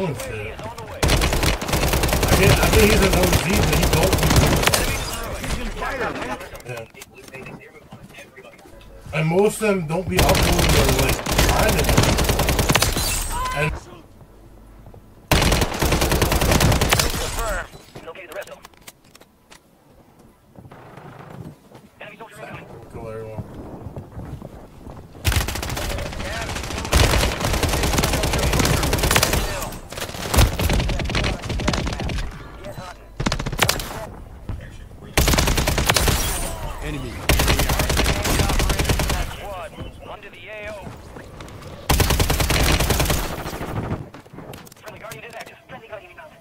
own shit. I think he's an OG, but he don't do yeah. And most of them don't be uploading or like finding them. And enemy. One to the AO. Friendly Guardian is active. Friendly Guardian is active.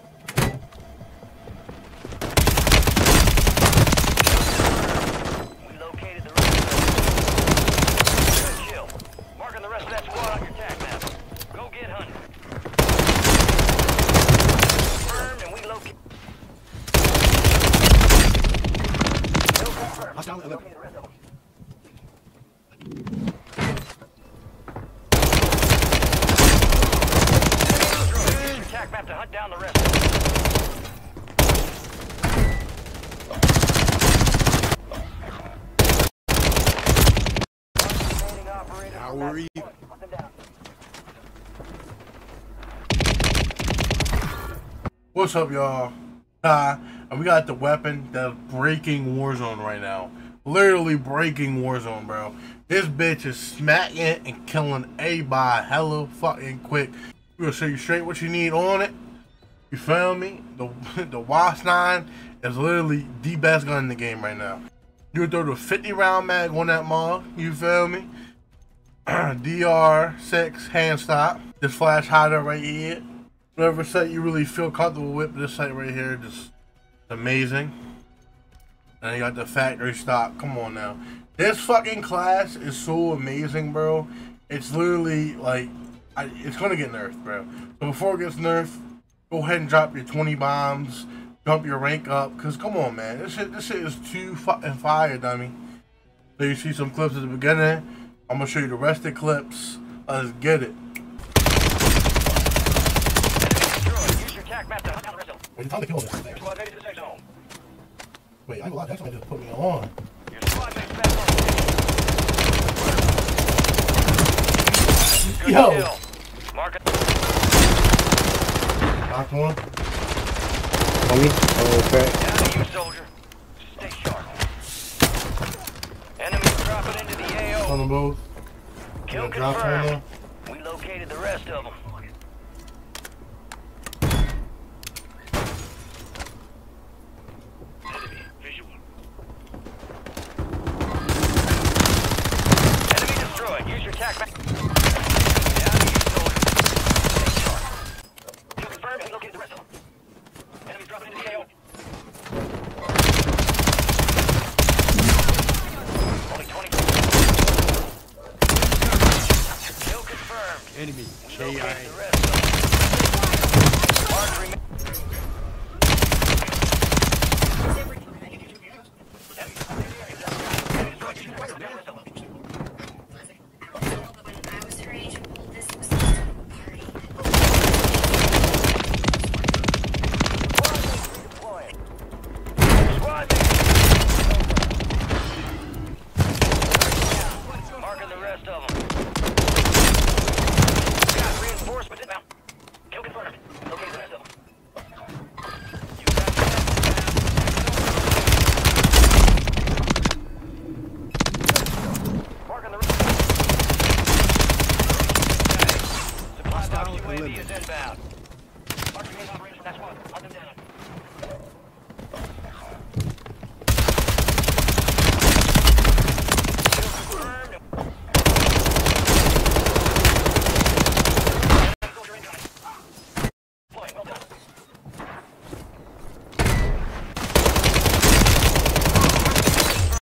We located the rest. Good kill. Marking the rest of that squad on your tag map. Go get hunted. Confirmed and we locate. Down the attack map to hunt down the rest. How are you? What's up, y'all? We got the weapon that's breaking Warzone right now. Literally breaking Warzone, bro. This bitch is smacking it and killing A by hella fucking quick. We're gonna show you straight what you need on it. You feel me? The WSP-9 is literally the best gun in the game right now. You throw the 50 round mag on that mall. You feel me? DR6 hand stop. This flash hider right here. Whatever set you really feel comfortable with, this site right here just amazing. And you got the factory stock. Come on now. This fucking class is so amazing, bro. It's literally like, it's gonna get nerfed, bro. So before it gets nerfed, go ahead and drop your 20 bombs, jump your rank up, cause come on, man. This shit is too fucking fire, dummy. So you see some clips at the beginning. I'm gonna show you the rest of the clips. Let's get it. Well, you probably killed this thing. Wait, I'm glad that's why they just put me on. Your squad makes back on. Yo! Knocked one. On me? Oh, okay. Down to you, soldier. Stay sharp. Enemy dropping into the AO. On them both. Kill confirmed. We located the rest of them. Enemy KI. Marking the rest of them. UAV is inbound. Marking the operation, that's one. Hunt them down.